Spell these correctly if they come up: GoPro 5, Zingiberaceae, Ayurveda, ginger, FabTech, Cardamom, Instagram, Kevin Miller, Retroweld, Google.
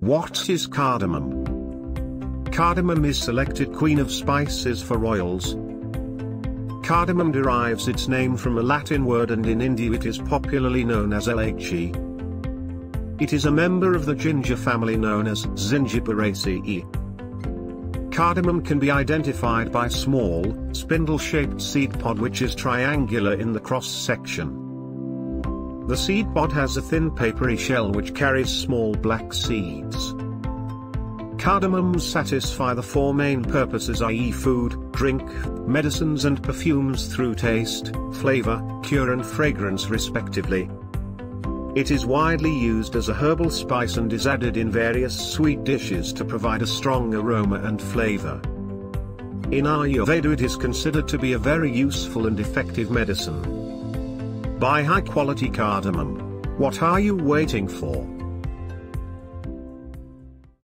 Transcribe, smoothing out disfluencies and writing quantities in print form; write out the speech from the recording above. What is cardamom? Cardamom is selected queen of spices for oils. Cardamom derives its name from a Latin word, and in India it is popularly known as LHE. It is a member of the ginger family known as Zingiberaceae. Cardamom can be identified by small, spindle-shaped seed pod which is triangular in the cross-section. The seed pod has a thin papery shell which carries small black seeds. Cardamoms satisfy the four main purposes, i.e. food, drink, medicines and perfumes through taste, flavor, cure and fragrance respectively. It is widely used as a herbal spice and is added in various sweet dishes to provide a strong aroma and flavor. In Ayurveda it is considered to be a very useful and effective medicine. Buy high quality cardamom. What are you waiting for?